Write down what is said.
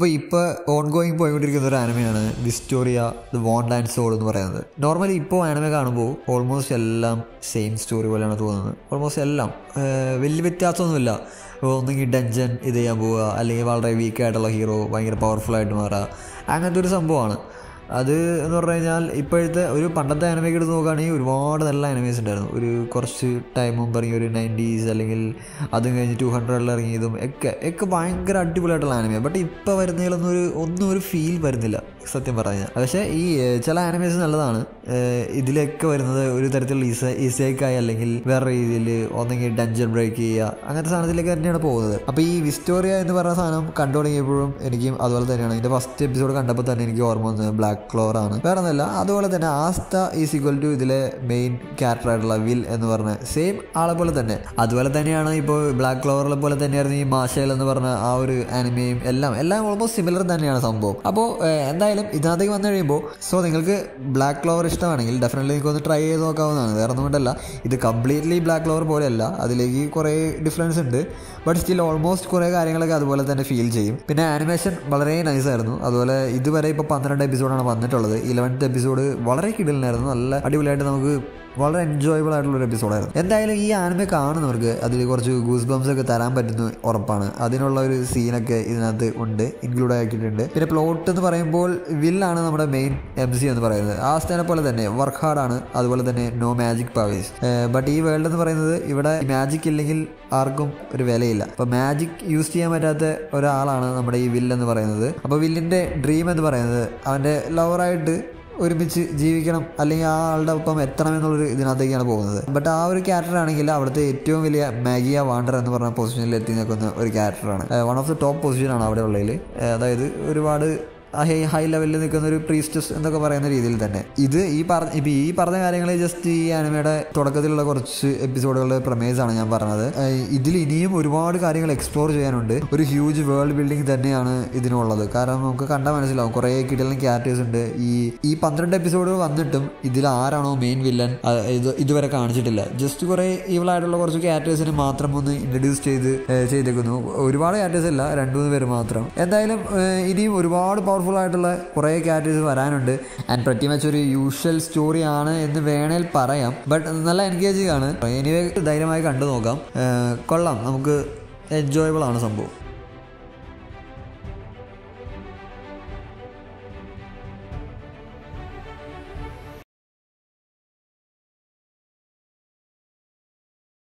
അപ്പോൾ ഇപ്പോൾ ഓൺഗോയിങ് പോയിക്കൊണ്ടിരിക്കുന്ന ഒരു ആനിമയാണ് Wistoria the wand and sword എന്ന് പറയുന്നത്. നോർമലി ഇപ്പോൾ ആനിമ കാണുമ്പോൾ ഓൾമോസ്റ്റ് എല്ലാം സെയിം സ്റ്റോറി പോലെയാണ് തോന്നുന്നത്. ഓൾമോസ്റ്റ് എല്ലാം വലിയ വ്യത്യാസമൊന്നുമില്ല. ഒന്നെങ്കിൽ ഡഞ്ചൻ ഇത് ചെയ്യാൻ പോവുക, അല്ലെങ്കിൽ വളരെ വീക്കായിട്ടുള്ള ഹീറോ ഭയങ്കര പവർഫുള്ളായിട്ട് മാറുക, അങ്ങനത്തെ ഒരു സംഭവമാണ് അത് എന്ന് പറഞ്ഞു കഴിഞ്ഞാൽ. ഇപ്പോഴത്തെ ഒരു പണ്ടത്തെ ആനിമയ്ക്ക് എടുത്ത് നോക്കുകയാണെങ്കിൽ ഒരുപാട് നല്ല ആനിമേസ് ഉണ്ടായിരുന്നു. ഒരു കുറച്ച് ടൈം മുമ്പ് ഇറങ്ങി ഒരു 90s അല്ലെങ്കിൽ അതും കഴിഞ്ഞ് 200 ഇറങ്ങിയതും ഒക്കെ ഭയങ്കര അടിപൊളിയായിട്ടുള്ള ആനിമയാണ്. ബട്ട് ഇപ്പോൾ വരുന്നതിലൊന്നും ഒന്നും ഒരു ഫീൽ വരുന്നില്ല സത്യം പറഞ്ഞു കഴിഞ്ഞാൽ. പക്ഷേ ഈ ചില ആനിമേസ് നല്ലതാണ്. ഇതിലൊക്കെ വരുന്നത് ഒരു തരത്തിലുള്ള ഈസേക്കായി അല്ലെങ്കിൽ വേറെ രീതിയിൽ ഒന്നെങ്കിൽ ഡഞ്ചൻ ബ്രേക്ക് ചെയ്യുക, അങ്ങനത്തെ സാധനത്തിലേക്ക് തന്നെയാണ് പോകുന്നത്. അപ്പോൾ ഈ വിസ്റ്റോറിയ എന്ന് പറഞ്ഞ സാധനം കണ്ടു തുടങ്ങിയപ്പോഴും എനിക്കും അതുപോലെ തന്നെയാണ്. എൻ്റെ ഫസ്റ്റ് എപ്പിസോഡ് കണ്ടപ്പോൾ തന്നെ എനിക്ക് ഓർമ്മ വന്നത് ബ്ലാക്ക് ക്ലോറാണ്, വേറെ ഒന്നുമല്ല. അതുപോലെ തന്നെ ആസ്ത ഈസ് ഈക്വൽ ടു ഇതിലെ മെയിൻ ക്യാരക്ടറായിട്ടുള്ള വിൽ എന്ന് പറഞ്ഞ സെയിം ആളെ പോലെ തന്നെ. അതുപോലെ തന്നെയാണ് ഇപ്പോൾ ബ്ലാക്ക് ക്ലോറിലെ പോലെ തന്നെയായിരുന്നു ഈ മാഷേൽ എന്ന് പറഞ്ഞ ആ ഒരു ആനിമയും എല്ലാം ഓൾമോസ്റ്റ് സിമിലർ തന്നെയാണ് സംഭവം. അപ്പോൾ എന്തായാലും ഇതിനകത്തേക്ക് വന്നു കഴിയുമ്പോൾ നിങ്ങൾക്ക് ബ്ലാക്ക് ക്ലോവർ ഇഷ്ടമാണെങ്കിൽ ഡെഫിനറ്റ്ലി നിങ്ങൾക്കൊന്ന് ട്രൈ ചെയ്ത് നോക്കാവുന്നതാണ്. വേറെ ഒന്നും കൊണ്ടല്ല, ഇത് കംപ്ലീറ്റ്ലി ബ്ലാക്ക് ക്ലോവർ പോലെയല്ല, അതിലേക്ക് കുറേ ഡിഫറൻസ് ഉണ്ട്. ബട്ട് സ്റ്റിൽ ഓൾമോസ്റ്റ് കുറേ കാര്യങ്ങളൊക്കെ അതുപോലെ തന്നെ ഫീൽ ചെയ്യും. പിന്നെ ആനിമേഷൻ വളരെ നൈസായിരുന്നു. അതുപോലെ ഇതുവരെ ഇപ്പോൾ 12 എപ്പിസോഡാണ് വന്നിട്ടുള്ളത്. 11th എപ്പിസോഡ് വളരെ കിടിലനായിരുന്നു. നല്ല അടിപൊളിയായിട്ട് നമുക്ക് വളരെ എൻജോയബിൾ ആയിട്ടുള്ളൊരു എപ്പിസോഡായിരുന്നു. എന്തായാലും ഈ ആനിമ കാണുന്നവർക്ക് അതിൽ കുറച്ച് ഗൂസ് ബംസ് ഒക്കെ തരാൻ പറ്റുന്ന ഉറപ്പാണ്. അതിനുള്ള ഒരു സീനൊക്കെ ഇതിനകത്ത് ഉണ്ട്, ഇൻക്ലൂഡ് ആക്കിയിട്ടുണ്ട്. പിന്നെ പ്ലോട്ട് എന്ന് പറയുമ്പോൾ വില്ലാണ് നമ്മുടെ മെയിൻ MC എന്ന് പറയുന്നത്. ആ സ്ഥാനം പോലെ തന്നെ വർക്ക് ഹാർഡാണ്. അതുപോലെ തന്നെ നോ മാജിക് പവേഴ്സ്. ബട്ട് ഈ വേൾഡ് എന്ന് പറയുന്നത് ഇവിടെ മാജിക് ഇല്ലെങ്കിൽ ആർക്കും ഒരു വിലയില്ല. അപ്പോൾ മാജിക് യൂസ് ചെയ്യാൻ പറ്റാത്ത ഒരാളാണ് നമ്മുടെ ഈ വില്ലെന്ന് പറയുന്നത്. അപ്പോൾ വില്ലിൻ്റെ ഡ്രീം എന്ന് പറയുന്നത് അവൻ്റെ ലവറായിട്ട് ഒരുമിച്ച് ജീവിക്കണം, അല്ലെങ്കിൽ ആ ആളുടെ ഒപ്പം എത്തണം എന്നുള്ളൊരു ഇതിനകത്തേക്കാണ് പോകുന്നത്. ബട്ട് ആ ഒരു ക്യാരക്ടറാണെങ്കിൽ അവിടുത്തെ ഏറ്റവും വലിയ മാഗിയ വാണ്ടർ എന്ന് പറഞ്ഞ പൊസിഷനിൽ എത്തി നിൽക്കുന്ന ഒരു ക്യാരക്ടറാണ്. വൺ ഓഫ് ദി ടോപ്പ് പൊസിഷനാണ് അവിടെ ഉള്ളതിൽ. അതായത് ഒരുപാട് ഹൈ ലെവലിൽ നിൽക്കുന്ന ഒരു പ്രീസ്റ്റസ് എന്നൊക്കെ പറയുന്ന രീതിയിൽ തന്നെ. ഈ പറഞ്ഞ കാര്യങ്ങൾ ജസ്റ്റ് ഈ ആനിമയുടെ തുടക്കത്തിലുള്ള കുറച്ച് എപ്പിസോഡുകളുടെ പ്രമേസാണ് ഞാൻ പറഞ്ഞത്. ഇതിൽ ഇനിയും ഒരുപാട് കാര്യങ്ങൾ എക്സ്പ്ലോർ ചെയ്യാനുണ്ട്. ഒരു ഹ്യൂജ് വേൾഡ് ബിൽഡിംഗ് തന്നെയാണ് ഇതിനുള്ളത്. കാരണം നമുക്ക് കണ്ടാൽ മനസ്സിലാവും കുറേ കിടലൻ ക്യാരക്ടേഴ്സ് ഉണ്ട്. ഈ 12 എപ്പിസോഡുകൾ വന്നിട്ടും ഇതിൽ ആരാണോ മെയിൻ വില്ലൻ ഇതുവരെ കാണിച്ചിട്ടില്ല. ജസ്റ്റ് കുറേ ഈവളായിട്ടുള്ള കുറച്ച് ക്യാരക്ടേഴ്സിന് മാത്രം ഒന്ന് ഇൻട്രൊഡ്യൂസ് ചെയ്തേക്കുന്നു. ഒരുപാട് ക്യാരക്ടേഴ്സ് ഇല്ല, 2-3 പേര് മാത്രം. എന്തായാലും ഇനിയും ഒരുപാട് പവർഫുൾ ആയിട്ടുള്ള കുറേ ക്യാരക്ടേഴ്സ് വരാനുണ്ട്. ആൻഡ് പ്രറ്റി മച്ച് ഒരു യൂഷ്വൽ സ്റ്റോറിയാണ് എന്ന് വേണേൽ പറയാം. ബട്ട് നല്ല എൻഗേജിംഗ് ആണ്. എനിവേ ധൈര്യമായി കണ്ടു നോക്കാം. കൊള്ളാം, നമുക്ക് എൻജോയബിൾ ആണ് സംഭവം.